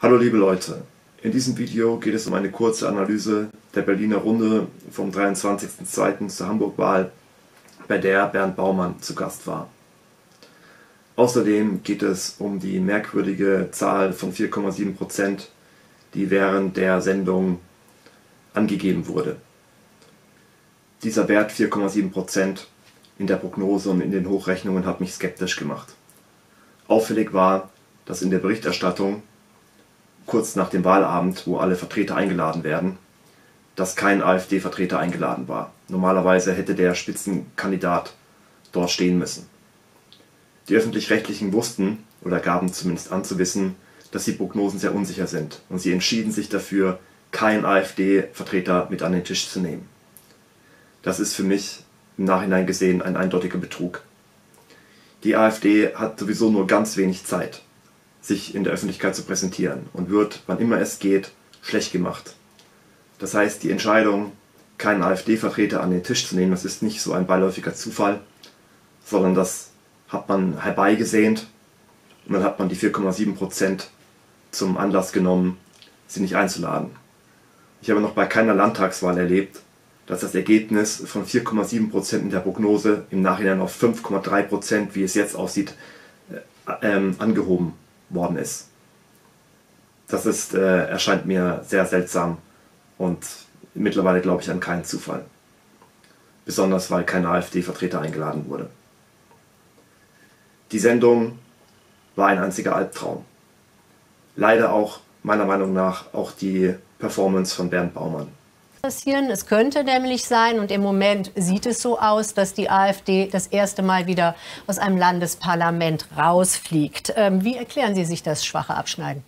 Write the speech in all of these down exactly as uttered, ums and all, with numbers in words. Hallo liebe Leute, in diesem Video geht es um eine kurze Analyse der Berliner Runde vom dreiundzwanzigsten zweiten zur Hamburg-Wahl, bei der Bernd Baumann zu Gast war. Außerdem geht es um die merkwürdige Zahl von vier Komma sieben Prozent, die während der Sendung angegeben wurde. Dieser Wert vier Komma sieben Prozent in der Prognose und in den Hochrechnungen hat mich skeptisch gemacht. Auffällig war, dass in der Berichterstattung kurz nach dem Wahlabend, wo alle Vertreter eingeladen werden, dass kein AfD-Vertreter eingeladen war. Normalerweise hätte der Spitzenkandidat dort stehen müssen. Die Öffentlich-Rechtlichen wussten, oder gaben zumindest anzuwissen, dass die Prognosen sehr unsicher sind und sie entschieden sich dafür, keinen AfD-Vertreter mit an den Tisch zu nehmen. Das ist für mich im Nachhinein gesehen ein eindeutiger Betrug. Die AfD hat sowieso nur ganz wenig Zeit, sich in der Öffentlichkeit zu präsentieren und wird, wann immer es geht, schlecht gemacht. Das heißt, die Entscheidung, keinen AfD-Vertreter an den Tisch zu nehmen, das ist nicht so ein beiläufiger Zufall, sondern das hat man herbeigesehnt und dann hat man die vier Komma sieben Prozent zum Anlass genommen, sie nicht einzuladen. Ich habe noch bei keiner Landtagswahl erlebt, dass das Ergebnis von vier Komma sieben Prozent in der Prognose im Nachhinein auf fünf Komma drei Prozent, wie es jetzt aussieht, äh, ähm, angehoben worden ist. Das ist, äh, erscheint mir sehr seltsam und mittlerweile glaube ich an keinen Zufall. Besonders weil kein AfD-Vertreter eingeladen wurde. Die Sendung war ein einziger Albtraum. Leider auch, meiner Meinung nach, auch die Performance von Bernd Baumann. Es könnte nämlich sein, und im Moment sieht es so aus, dass die AfD das erste Mal wieder aus einem Landesparlament rausfliegt. Ähm, wie erklären Sie sich das schwache Abschneiden?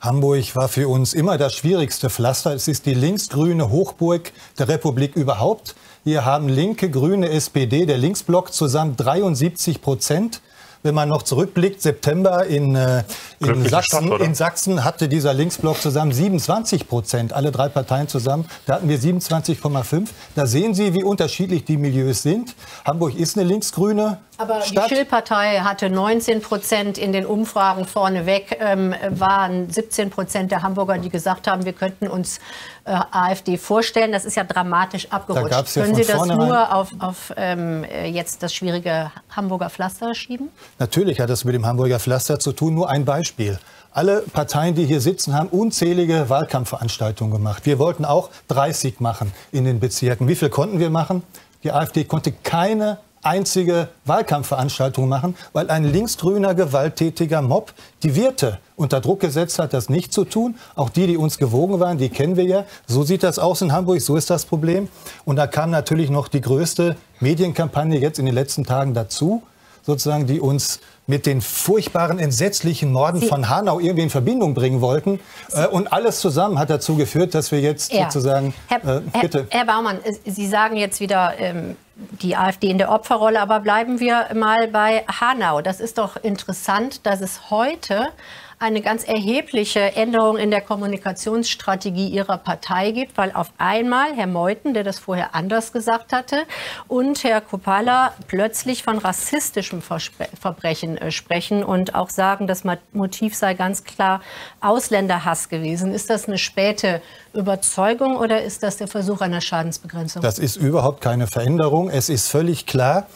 Hamburg war für uns immer das schwierigste Pflaster. Es ist die linksgrüne Hochburg der Republik überhaupt. Hier haben Linke, Grüne, S P D, der Linksblock zusammen dreiundsiebzig Prozent. Wenn man noch zurückblickt, September in, äh, in, Sachsen, Stadt, in Sachsen hatte dieser Linksblock zusammen siebenundzwanzig Prozent, alle drei Parteien zusammen, da hatten wir siebenundzwanzig Komma fünf. Da sehen Sie, wie unterschiedlich die Milieus sind. Hamburg ist eine linksgrüne Aber Stadt. Die Schill-Partei hatte neunzehn Prozent in den Umfragen vorneweg, ähm, waren siebzehn Prozent der Hamburger, die gesagt haben, wir könnten uns äh, AfD vorstellen. Das ist ja dramatisch abgerutscht. Da ja Können Sie das nur auf, auf ähm, jetzt das schwierige Hamburger Pflaster schieben? Natürlich hat das mit dem Hamburger Pflaster zu tun. Nur ein Beispiel. Alle Parteien, die hier sitzen, haben unzählige Wahlkampfveranstaltungen gemacht. Wir wollten auch dreißig machen in den Bezirken. Wie viel konnten wir machen? Die AfD konnte keine einzige Wahlkampfveranstaltung machen, weil ein linksgrüner, gewalttätiger Mob die Wirte unter Druck gesetzt hat, das nicht zu tun. Auch die, die uns gewogen waren, die kennen wir ja. So sieht das aus in Hamburg, so ist das Problem. Und da kam natürlich noch die größte Medienkampagne jetzt in den letzten Tagen dazu, sozusagen, die uns mit den furchtbaren, entsetzlichen Morden Sie von Hanau irgendwie in Verbindung bringen wollten. Sie Und alles zusammen hat dazu geführt, dass wir jetzt ja. sozusagen... Herr, äh, bitte. Herr, Herr Baumann, Sie sagen jetzt wieder ähm, die AfD in der Opferrolle, aber bleiben wir mal bei Hanau. Das ist doch interessant, dass es heute eine ganz erhebliche Änderung in der Kommunikationsstrategie Ihrer Partei gibt, weil auf einmal Herr Meuthen, der das vorher anders gesagt hatte, und Herr Kopala plötzlich von rassistischem Verspre- Verbrechen äh, sprechen und auch sagen, das Motiv sei ganz klar Ausländerhass gewesen. Ist das eine späte Überzeugung oder ist das der Versuch einer Schadensbegrenzung? Das ist überhaupt keine Veränderung. Es ist völlig klar,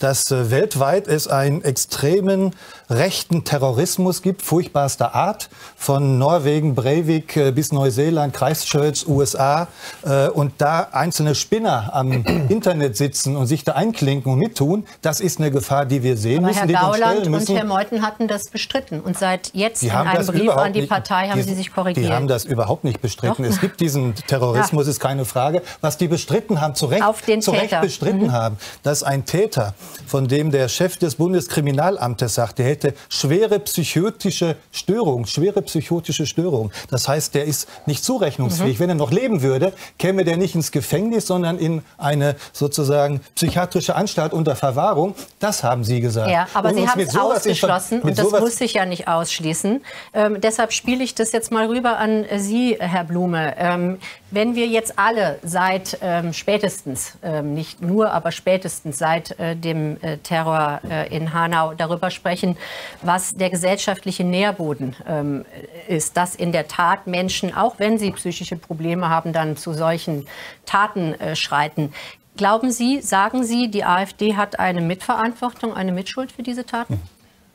dass äh, weltweit es einen extremen rechten Terrorismus gibt, furchtbarster Art, von Norwegen, Breivik äh, bis Neuseeland, Christchurch, U S A, äh, und da einzelne Spinner am Internet sitzen und sich da einklinken und mittun, das ist eine Gefahr, die wir sehen Aber müssen. Herr Gauland die müssen. und Herr Meuthen hatten das bestritten und seit jetzt in einem Brief an die Partei nicht, haben die, sie sich korrigiert. Die haben das überhaupt nicht bestritten. Doch. Es gibt diesen Terrorismus, ja. ist keine Frage. Was die bestritten haben, zu Recht, Auf den zu Recht bestritten mhm. haben, dass ein Täter, von dem der Chef des Bundeskriminalamtes sagt, der hätte schwere psychotische Störung, schwere psychotische Störung. Das heißt, der ist nicht zurechnungsfähig. Mhm. Wenn er noch leben würde, käme der nicht ins Gefängnis, sondern in eine sozusagen psychiatrische Anstalt unter Verwahrung. Das haben Sie gesagt. Ja, aber und Sie haben es ausgeschlossen und das muss ich ja nicht ausschließen. Ähm, deshalb spiele ich das jetzt mal rüber an Sie, Herr Blume. Ähm, wenn wir jetzt alle seit ähm, spätestens, ähm, nicht nur, aber spätestens seit äh, dem äh, Terror äh, in Hanau darüber sprechen, was der gesellschaftliche Nährboden Nährboden ähm, ist, dass in der Tat Menschen, auch wenn sie psychische Probleme haben, dann zu solchen Taten äh, schreiten. Glauben Sie, sagen Sie, die AfD hat eine Mitverantwortung, eine Mitschuld für diese Taten?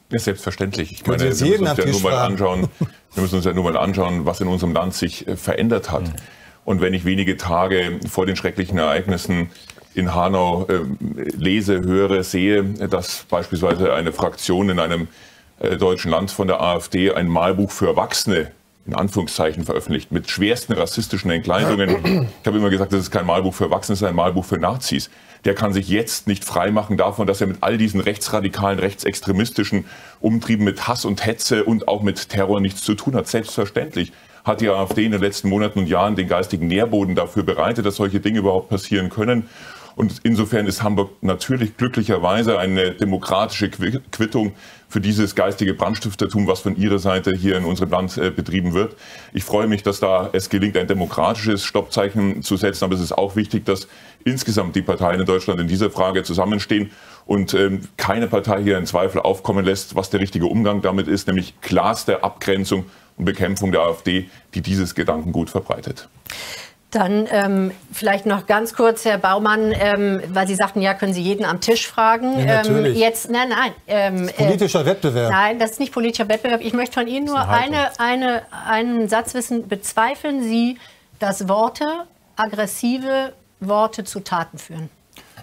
Ja, selbstverständlich. Ich meine, wir müssen uns ja nur mal anschauen, wir müssen uns ja nur mal anschauen, was in unserem Land sich verändert hat. Mhm. Und wenn ich wenige Tage vor den schrecklichen Ereignissen in Hanau äh, lese, höre, sehe, dass beispielsweise eine Fraktion in einem äh, deutschen Land von der AfD ein Malbuch für Erwachsene in Anführungszeichen veröffentlicht, mit schwersten rassistischen Entgleisungen. Ich habe immer gesagt, das ist kein Malbuch für Erwachsene, das ist ein Malbuch für Nazis. Der kann sich jetzt nicht freimachen davon, dass er mit all diesen rechtsradikalen, rechtsextremistischen Umtrieben, mit Hass und Hetze und auch mit Terror nichts zu tun hat. Selbstverständlich hat die AfD in den letzten Monaten und Jahren den geistigen Nährboden dafür bereitet, dass solche Dinge überhaupt passieren können. Und insofern ist Hamburg natürlich glücklicherweise eine demokratische Quittung für dieses geistige Brandstiftertum, was von Ihrer Seite hier in unserem Land betrieben wird. Ich freue mich, dass da es gelingt, ein demokratisches Stoppzeichen zu setzen. Aber es ist auch wichtig, dass insgesamt die Parteien in Deutschland in dieser Frage zusammenstehen und ähm, keine Partei hier in Zweifel aufkommen lässt, was der richtige Umgang damit ist, nämlich klarste Abgrenzung und Bekämpfung der AfD, die dieses Gedankengut verbreitet. Dann ähm, vielleicht noch ganz kurz, Herr Baumann, ähm, weil Sie sagten, ja, können Sie jeden am Tisch fragen. Ja, natürlich. Ähm, jetzt, nein, nein. Ähm, das ist politischer äh, Wettbewerb. Nein, das ist nicht politischer Wettbewerb. Ich möchte von Ihnen nur eine, eine, einen Satz wissen. Bezweifeln Sie, dass Worte, aggressive Worte zu Taten führen?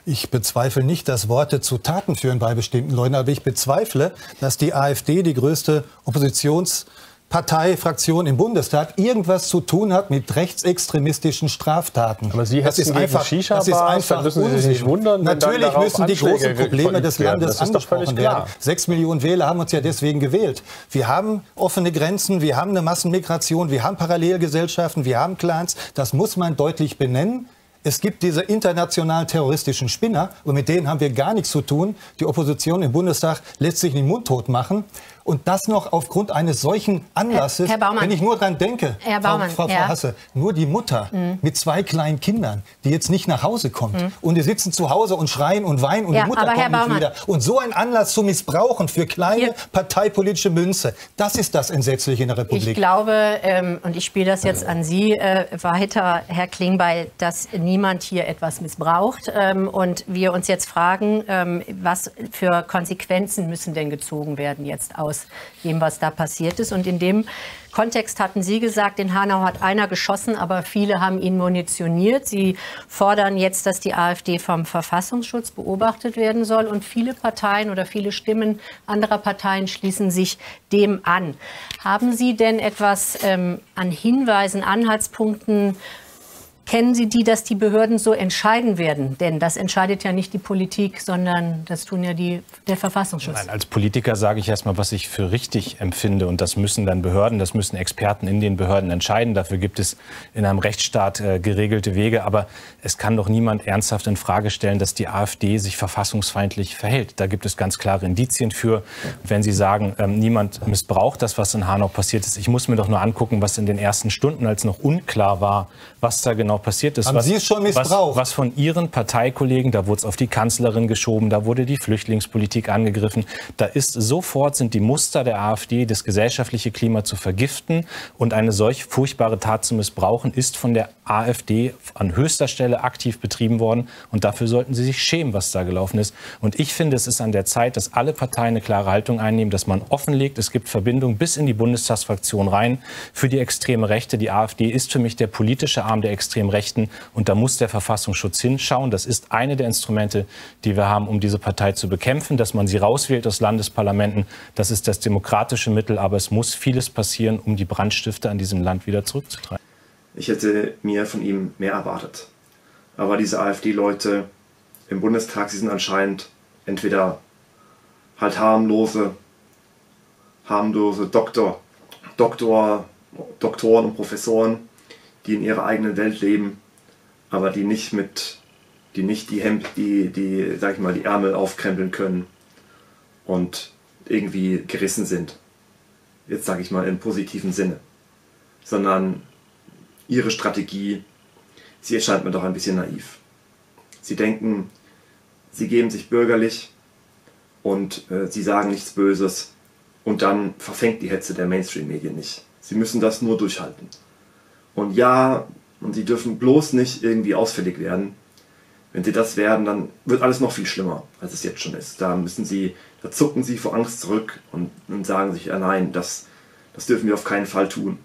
Ich bezweifle nicht, dass Worte zu Taten führen bei bestimmten Leuten, aber ich bezweifle, dass die AfD, die größte Oppositions- Partei, Fraktion im Bundestag irgendwas zu tun hat mit rechtsextremistischen Straftaten. Aber Sie hätten einfach Shisha, das ist einfach müssen Sie sich nicht wundern. Natürlich müssen die großen Probleme des Landes angesprochen werden. Sechs Millionen Wähler haben uns ja deswegen gewählt. Wir haben offene Grenzen, wir haben eine Massenmigration, wir haben Parallelgesellschaften, wir haben Clans. Das muss man deutlich benennen. Es gibt diese internationalen terroristischen Spinner und mit denen haben wir gar nichts zu tun. Die Opposition im Bundestag lässt sich nicht mundtot machen. Und das noch aufgrund eines solchen Anlasses, Herr, Herr wenn ich nur daran denke, Herr Frau, Frau, Frau ja. Hassel, nur die Mutter mhm. mit zwei kleinen Kindern, die jetzt nicht nach Hause kommt. Mhm. Und die sitzen zu Hause und schreien und weinen und ja, die Mutter kommt Herr nicht Baumann. wieder. Und so einen Anlass zu missbrauchen für kleine Hier. parteipolitische Münze, das ist das Entsetzliche in der Republik. Ich glaube, ähm, und ich spiele das jetzt an Sie äh, weiter, Herr Klingbeil, dass niemand hier etwas missbraucht. Ähm, und wir uns jetzt fragen, ähm, was für Konsequenzen müssen denn gezogen werden jetzt aus dem, was da passiert ist. Und in dem Kontext hatten Sie gesagt, in Hanau hat einer geschossen, aber viele haben ihn munitioniert. Sie fordern jetzt, dass die AfD vom Verfassungsschutz beobachtet werden soll. Und viele Parteien oder viele Stimmen anderer Parteien schließen sich dem an. Haben Sie denn etwas ähm, an Hinweisen, Anhaltspunkten? Kennen Sie die, dass die Behörden so entscheiden werden? Denn das entscheidet ja nicht die Politik, sondern das tun ja die, der Verfassungsschutz. Nein, als Politiker sage ich erstmal, was ich für richtig empfinde. Und das müssen dann Behörden, das müssen Experten in den Behörden entscheiden. Dafür gibt es in einem Rechtsstaat äh, geregelte Wege. Aber es kann doch niemand ernsthaft in Frage stellen, dass die AfD sich verfassungsfeindlich verhält. Da gibt es ganz klare Indizien für. Wenn Sie sagen, ähm, niemand missbraucht das, was in Hanau passiert ist. Ich muss mir doch nur angucken, was in den ersten Stunden, als noch unklar war, was da genau passiert ist. Haben was, Sie es schon missbraucht? Was, was von Ihren Parteikollegen, da wurde es auf die Kanzlerin geschoben, da wurde die Flüchtlingspolitik angegriffen. Da ist sofort sind die Muster der AfD, das gesellschaftliche Klima zu vergiften und eine solch furchtbare Tat zu missbrauchen, ist von der AfD an höchster Stelle aktiv betrieben worden. Und dafür sollten Sie sich schämen, was da gelaufen ist. Und ich finde, es ist an der Zeit, dass alle Parteien eine klare Haltung einnehmen, dass man offenlegt, es gibt Verbindungen bis in die Bundestagsfraktion rein für die extreme Rechte. Die AfD ist für mich der politische Arm der extremen Rechten. Und da muss der Verfassungsschutz hinschauen. Das ist eine der Instrumente, die wir haben, um diese Partei zu bekämpfen. Dass man sie rauswählt aus Landesparlamenten, das ist das demokratische Mittel. Aber es muss vieles passieren, um die Brandstifter an diesem Land wieder zurückzutreiben. Ich hätte mir von ihm mehr erwartet. Aber diese AfD-Leute im Bundestag, sie sind anscheinend entweder halt harmlose, harmlose Doktor, Doktor, Doktoren und Professoren, die in ihrer eigenen Welt leben, aber die nicht mit, die nicht die Hemd, die, die, sag ich mal, die Ärmel aufkrempeln können und irgendwie gerissen sind. Jetzt sage ich mal im positiven Sinne. Sondern ihre Strategie, sie erscheint mir doch ein bisschen naiv. Sie denken, sie geben sich bürgerlich und äh, sie sagen nichts Böses Und dann verfängt die Hetze der Mainstream-Medien nicht. Sie müssen das nur durchhalten. Und ja, und sie dürfen bloß nicht irgendwie ausfällig werden. Wenn sie das werden, dann wird alles noch viel schlimmer, als es jetzt schon ist. Da müssen sie, da zucken sie vor Angst zurück und, und sagen sich, ah nein, das, das dürfen wir auf keinen Fall tun.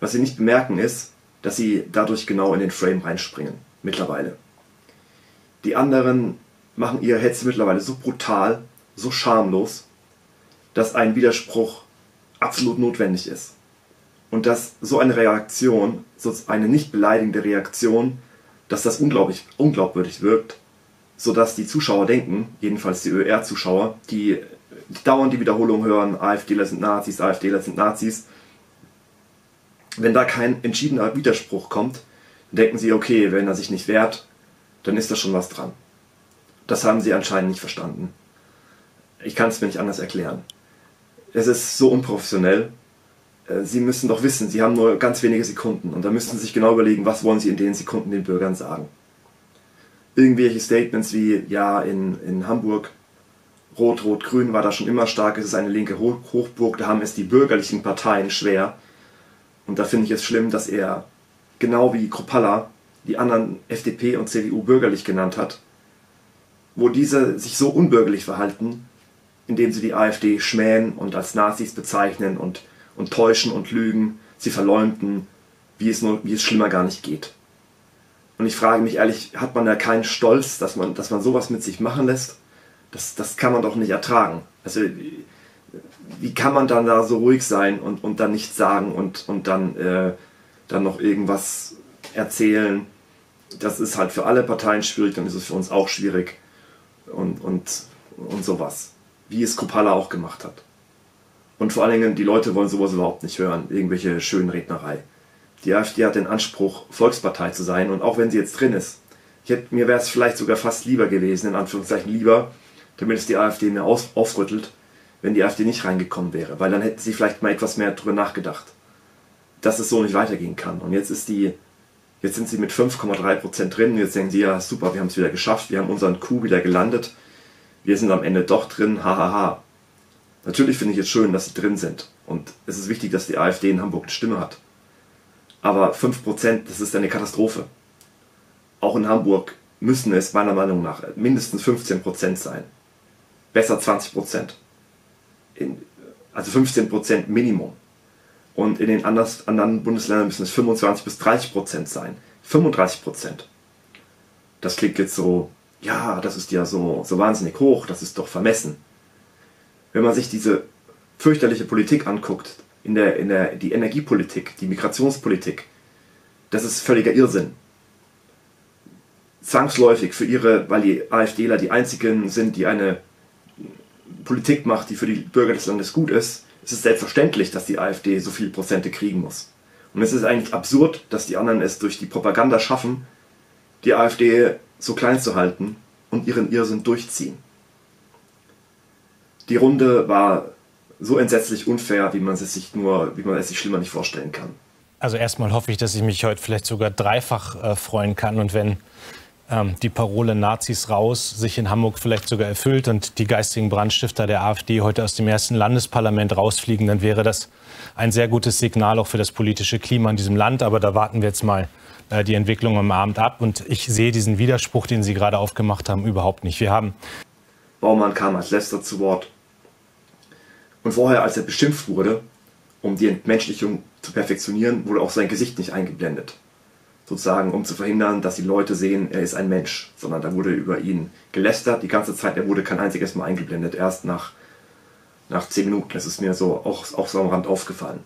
Was sie nicht bemerken ist, dass sie dadurch genau in den Frame reinspringen, mittlerweile. Die anderen machen ihre Hetze mittlerweile so brutal, so schamlos, dass ein Widerspruch absolut notwendig ist. Und dass so eine Reaktion, so eine nicht beleidigende Reaktion, dass das unglaublich, unglaubwürdig wirkt, sodass die Zuschauer denken, jedenfalls die Ö R-Zuschauer, die, die dauernd die Wiederholung hören, AfDler sind Nazis, AfDler sind Nazis, wenn da kein entschiedener Widerspruch kommt, denken sie, okay, wenn er sich nicht wehrt, dann ist da schon was dran. Das haben sie anscheinend nicht verstanden. Ich kann es mir nicht anders erklären. Es ist so unprofessionell. Sie müssen doch wissen, sie haben nur ganz wenige Sekunden und da müssen sie sich genau überlegen, was wollen sie in den Sekunden den Bürgern sagen. Irgendwelche Statements wie, ja, in, in Hamburg, Rot-Rot-Grün war da schon immer stark, es ist eine linke Hochburg, da haben es die bürgerlichen Parteien schwer. Und da finde ich es schlimm, dass er, genau wie Chrupalla, die anderen F D P und C D U bürgerlich genannt hat, wo diese sich so unbürgerlich verhalten, indem sie die AfD schmähen und als Nazis bezeichnen und, und täuschen und lügen, sie verleumden, wie es, nur, wie es schlimmer gar nicht geht. Und ich frage mich ehrlich, hat man da keinen Stolz, dass man, dass man sowas mit sich machen lässt? Das, das kann man doch nicht ertragen. Also, wie kann man dann da so ruhig sein und, und dann nichts sagen und, und dann, äh, dann noch irgendwas erzählen? Das ist halt für alle Parteien schwierig, dann ist es für uns auch schwierig und, und, und sowas. Wie es Kopala auch gemacht hat. Und vor allen Dingen, die Leute wollen sowas überhaupt nicht hören, irgendwelche Schönrednerei. Die AfD hat den Anspruch, Volkspartei zu sein und auch wenn sie jetzt drin ist, ich hätte, mir wäre es vielleicht sogar fast lieber gewesen, in Anführungszeichen lieber, damit es die AfD mehr aus, aufrüttelt, wenn die AfD nicht reingekommen wäre, weil dann hätten sie vielleicht mal etwas mehr darüber nachgedacht, dass es so nicht weitergehen kann. Und jetzt ist die, jetzt sind sie mit fünf Komma drei Prozent drin und jetzt denken sie, ja super, wir haben es wieder geschafft, wir haben unseren Coup wieder gelandet, wir sind am Ende doch drin, hahaha. Natürlich finde ich es schön, dass sie drin sind und es ist wichtig, dass die AfD in Hamburg eine Stimme hat. Aber fünf Prozent, das ist eine Katastrophe. Auch in Hamburg müssen es meiner Meinung nach mindestens fünfzehn Prozent sein. Besser zwanzig Prozent. In, also fünfzehn Prozent Minimum. Und in den anders, anderen Bundesländern müssen es fünfundzwanzig bis dreißig Prozent sein. fünfunddreißig Prozent. Das klingt jetzt so, ja, das ist ja so, so wahnsinnig hoch, das ist doch vermessen. Wenn man sich diese fürchterliche Politik anguckt, in der, in der, die Energiepolitik, die Migrationspolitik, das ist völliger Irrsinn. Zwangsläufig für ihre, weil die AfDler die einzigen sind, die eine Politik macht, die für die Bürger des Landes gut ist, ist es selbstverständlich, dass die AfD so viele Prozente kriegen muss. Und es ist eigentlich absurd, dass die anderen es durch die Propaganda schaffen, die AfD so klein zu halten und ihren Irrsinn durchziehen. Die Runde war so entsetzlich unfair, wie man es sich nur, wie man es sich schlimmer nicht vorstellen kann. Also erstmal hoffe ich, dass ich mich heute vielleicht sogar dreifach äh, freuen kann und wenn die Parole Nazis raus sich in Hamburg vielleicht sogar erfüllt und die geistigen Brandstifter der AfD heute aus dem ersten Landesparlament rausfliegen, dann wäre das ein sehr gutes Signal auch für das politische Klima in diesem Land. Aber da warten wir jetzt mal äh, die Entwicklung am Abend ab. Und ich sehe diesen Widerspruch, den Sie gerade aufgemacht haben, überhaupt nicht. Wir haben Baumann kam als letzter zu Wort. Und vorher, als er beschimpft wurde, um die Entmenschlichung zu perfektionieren, wurde auch sein Gesicht nicht eingeblendet. Sozusagen, um zu verhindern, dass die Leute sehen, er ist ein Mensch, sondern da wurde über ihn gelästert die ganze Zeit, er wurde kein einziges Mal eingeblendet, erst nach, nach zehn Minuten, das ist mir so auch, auch so am Rand aufgefallen.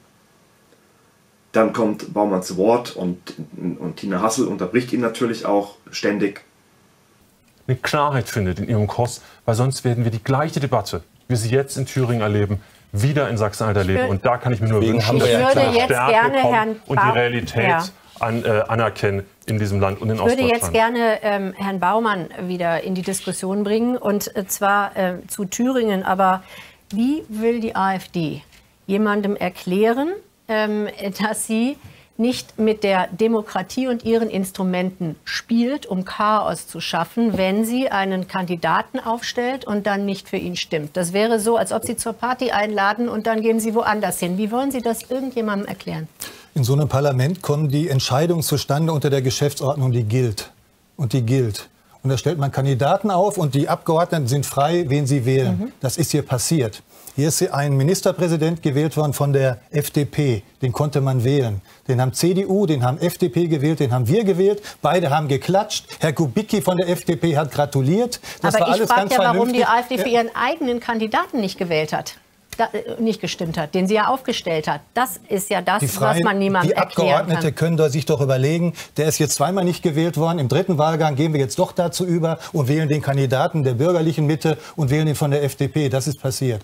Dann kommt Baumann zu Wort und, und Tina Hassel unterbricht ihn natürlich auch ständig. Eine Klarheit findet in ihrem Kurs, weil sonst werden wir die gleiche Debatte, wie sie jetzt in Thüringen erleben, wieder in Sachsen-Anhalt erleben. Und da kann ich mir nur wünschen, dass die Stärke kommt und die Realität ja. An, äh, anerkennen in diesem Land und in Ostdeutschland. Ich würde jetzt gerne ähm, Herrn Baumann wieder in die Diskussion bringen und äh, zwar äh, zu Thüringen, aber wie will die AfD jemandem erklären, ähm, dass sie nicht mit der Demokratie und ihren Instrumenten spielt, um Chaos zu schaffen, wenn sie einen Kandidaten aufstellt und dann nicht für ihn stimmt. Das wäre so, als ob Sie zur Party einladen und dann gehen Sie woanders hin. Wie wollen Sie das irgendjemandem erklären? In so einem Parlament kommen die Entscheidungen zustande unter der Geschäftsordnung, die gilt. Und die gilt. Und da stellt man Kandidaten auf und die Abgeordneten sind frei, wen sie wählen. Mhm. Das ist hier passiert. Hier ist ein Ministerpräsident gewählt worden von der F D P. Den konnte man wählen. Den haben C D U, den haben F D P gewählt, den haben wir gewählt. Beide haben geklatscht. Herr Kubicki von der F D P hat gratuliert. Das war alles ganz vernünftig. Aber ich frage ja, warum die AfD für ihren eigenen Kandidaten nicht gewählt hat. Da, nicht gestimmt hat, den sie ja aufgestellt hat. Das ist ja das, Frage, was man niemandem erklären kann. Die Abgeordnete können da sich doch überlegen, der ist jetzt zweimal nicht gewählt worden, im dritten Wahlgang gehen wir jetzt doch dazu über und wählen den Kandidaten der bürgerlichen Mitte und wählen ihn von der F D P. Das ist passiert.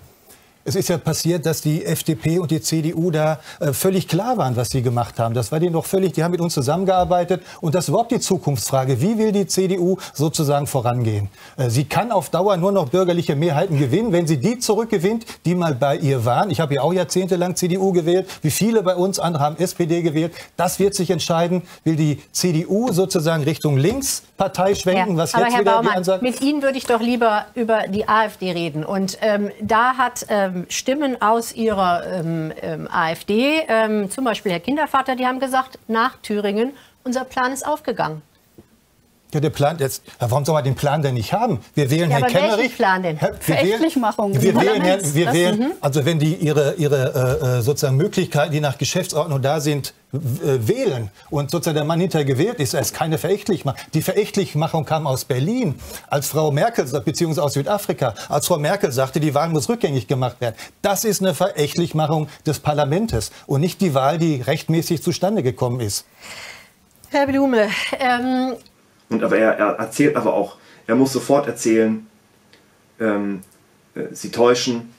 Es ist ja passiert, dass die F D P und die C D U da äh, völlig klar waren, was sie gemacht haben. Das war denen doch völlig, die haben mit uns zusammengearbeitet. Und das ist überhaupt die Zukunftsfrage. Wie will die C D U sozusagen vorangehen? Äh, sie kann auf Dauer nur noch bürgerliche Mehrheiten gewinnen, wenn sie die zurückgewinnt, die mal bei ihr waren. Ich habe ja auch jahrzehntelang C D U gewählt, wie viele bei uns, andere haben S P D gewählt. Das wird sich entscheiden. Will die C D U sozusagen Richtung Linkspartei schwenken? Ja, was aber jetzt Herr Baumann, die mit Ihnen würde ich doch lieber über die AfD reden. Und ähm, da hat... Ähm Stimmen aus ihrer ähm, ähm, AfD, ähm, zum Beispiel Herr Kindervater, die haben gesagt, nach Thüringen, unser Plan ist aufgegangen. Ja, der Plan jetzt, warum soll man den Plan denn nicht haben? Wir wählen ja, Herrn Kemmerich. Welchen Plan denn? Herr, Verächtlichmachung. Wir wählen, Herr, wir wählen also wenn die ihre, ihre äh, sozusagen Möglichkeiten, die nach Geschäftsordnung da sind, wählen und sozusagen der Mann hinterher gewählt ist, er ist keine Verächtlichmachung. Die Verächtlichmachung kam aus Berlin, als Frau Merkel, beziehungsweise aus Südafrika, als Frau Merkel sagte, die Wahl muss rückgängig gemacht werden. Das ist eine Verächtlichmachung des Parlamentes und nicht die Wahl, die rechtmäßig zustande gekommen ist. Herr Blume, ähm Und aber er, er erzählt aber auch, er muss sofort erzählen, ähm, äh, sie täuschen,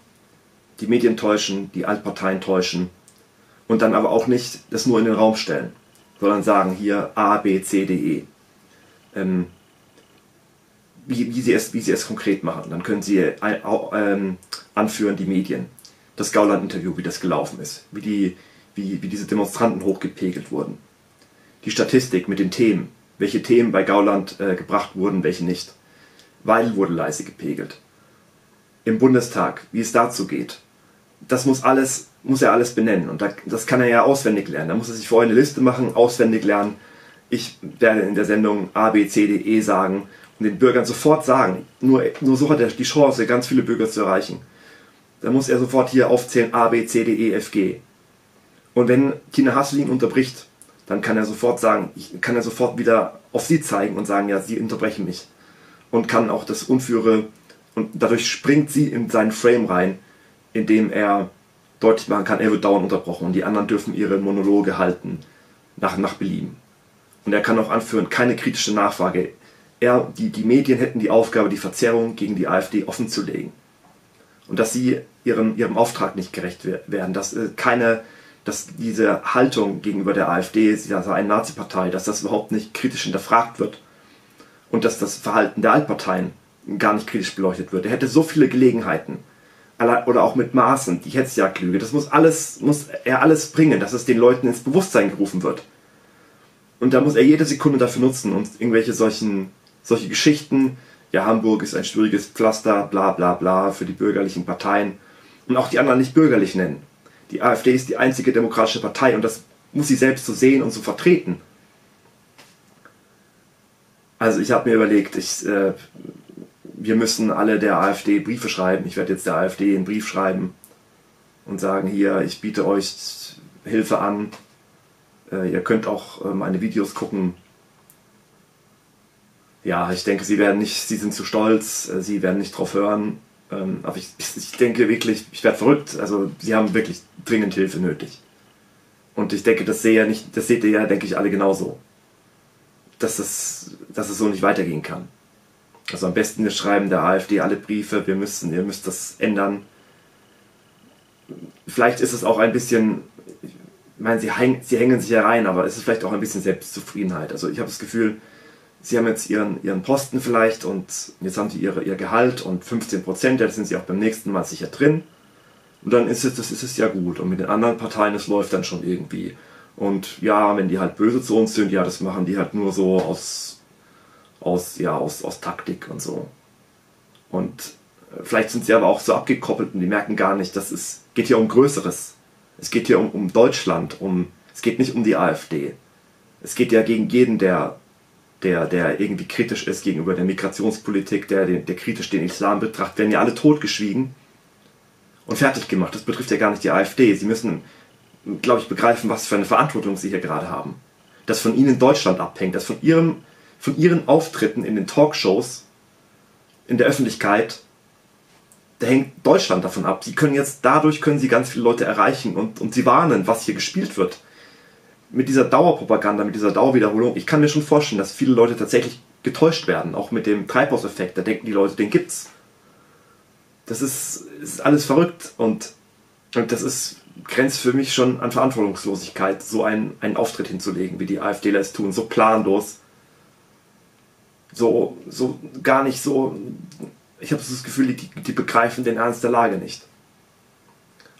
die Medien täuschen, die Altparteien täuschen und dann aber auch nicht das nur in den Raum stellen, sondern sagen hier A, B, C, D, E, ähm, wie, wie, sie es, wie sie es konkret machen. Dann können sie ein, auch, ähm, anführen die Medien, das Gauland-Interview, wie das gelaufen ist, wie, die, wie, wie diese Demonstranten hochgepegelt wurden, die Statistik mit den Themen. Welche Themen bei Gauland äh, gebracht wurden, welche nicht. Weil wurde leise gepegelt. Im Bundestag, wie es dazu geht. Das muss, alles, muss er alles benennen. Und da, das kann er ja auswendig lernen. Da muss er sich vorher eine Liste machen, auswendig lernen. Ich werde in der Sendung A, B, C, D, E sagen und den Bürgern sofort sagen. Nur, nur so hat er die Chance, ganz viele Bürger zu erreichen. Da muss er sofort hier aufzählen A, B, C, D, E, F, G. Und wenn Tina Hassel ihn unterbricht, dann kann er sofort sagen, ich kann er sofort wieder auf sie zeigen und sagen, ja, sie unterbrechen mich. Und kann auch das Unführe, und dadurch springt sie in seinen Frame rein, indem er deutlich machen kann, er wird dauernd unterbrochen und die anderen dürfen ihre Monologe halten, nach, nach Belieben. Und er kann auch anführen, keine kritische Nachfrage. Er, die, die Medien hätten die Aufgabe, die Verzerrung gegen die AfD offenzulegen. Und dass sie ihrem, ihrem Auftrag nicht gerecht werden, dass äh, keine... dass diese Haltung gegenüber der AfD, sie sei eine Nazi-Partei, dass das überhaupt nicht kritisch hinterfragt wird und dass das Verhalten der Altparteien gar nicht kritisch beleuchtet wird. Er hätte so viele Gelegenheiten. Oder auch mit Maaßen, die Hetzjagd-Lüge. Das muss, alles, muss er alles bringen, dass es den Leuten ins Bewusstsein gerufen wird. Und da muss er jede Sekunde dafür nutzen und irgendwelche solchen, solche Geschichten, ja, Hamburg ist ein schwieriges Pflaster, bla bla bla, für die bürgerlichen Parteien und auch die anderen nicht bürgerlich nennen. Die AfD ist die einzige demokratische Partei und das muss sie selbst so sehen und so vertreten. Also ich habe mir überlegt, ich, äh, wir müssen alle der AfD Briefe schreiben. Ich werde jetzt der AfD einen Brief schreiben und sagen, hier, ich biete euch Hilfe an. Äh, ihr könnt auch äh, meine Videos gucken. Ja, ich denke, sie werden nicht, sie sind zu stolz, äh, sie werden nicht drauf hören. Ähm, aber ich, ich denke wirklich, ich werde verrückt, also sie haben wirklich dringend Hilfe nötig. Und ich denke, das, sehe ja nicht, das seht ihr ja, denke ich, alle genauso. Dass es, dass es so nicht weitergehen kann. Also am besten wir schreiben der AfD alle Briefe, wir müssen, ihr müsst das ändern. Vielleicht ist es auch ein bisschen, ich meine, sie, häng, sie hängen sich ja rein, aber es ist vielleicht auch ein bisschen Selbstzufriedenheit. Also ich habe das Gefühl, sie haben jetzt ihren, ihren Posten vielleicht und jetzt haben sie ihre, ihr Gehalt und fünfzehn Prozent, da sind sie auch beim nächsten Mal sicher drin. Und dann ist es, das ist es ja gut. Und mit den anderen Parteien, das läuft dann schon irgendwie. Und ja, wenn die halt böse zu uns sind, ja, das machen die halt nur so aus, aus, ja, aus, aus Taktik und so. Und vielleicht sind sie aber auch so abgekoppelt und die merken gar nicht, dass es geht hier um Größeres. Es geht hier um, um Deutschland, um, es geht nicht um die AfD. Es geht ja gegen jeden, der, der, der irgendwie kritisch ist gegenüber der Migrationspolitik, der, der, der kritisch den Islam betrachtet, werden ja alle totgeschwiegen und fertig gemacht. Das betrifft ja gar nicht die AfD. Sie müssen, glaube ich, begreifen, was für eine Verantwortung sie hier gerade haben. Dass von ihnen Deutschland abhängt, dass von, ihrem, von ihren Auftritten in den Talkshows, in der Öffentlichkeit, da hängt Deutschland davon ab. Sie können jetzt, dadurch können sie ganz viele Leute erreichen und, und sie warnen, was hier gespielt wird. Mit dieser Dauerpropaganda, mit dieser Dauerwiederholung, ich kann mir schon vorstellen, dass viele Leute tatsächlich getäuscht werden, auch mit dem Treibhauseffekt, da denken die Leute, den gibt's. Das ist, ist alles verrückt und, und das ist, grenzt für mich schon an Verantwortungslosigkeit, so einen, einen Auftritt hinzulegen, wie die AfDler es tun, so planlos, so, so gar nicht so. Ich habe so das Gefühl, die, die begreifen den Ernst der Lage nicht.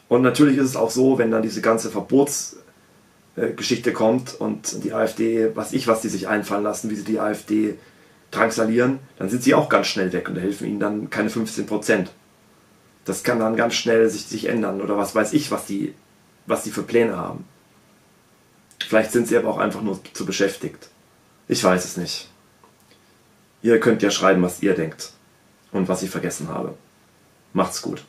Und natürlich ist es auch so, wenn dann diese ganze Verbotsgeschichte äh, kommt und die AfD, was ich, was die sich einfallen lassen, wie sie die AfD drangsalieren, dann sind sie auch ganz schnell weg und da helfen ihnen dann keine fünfzehn Prozent. Das kann dann ganz schnell sich, sich ändern oder was weiß ich, was die, was die für Pläne haben. Vielleicht sind sie aber auch einfach nur zu beschäftigt. Ich weiß es nicht. Ihr könnt ja schreiben, was ihr denkt. Und was ich vergessen habe. Macht's gut.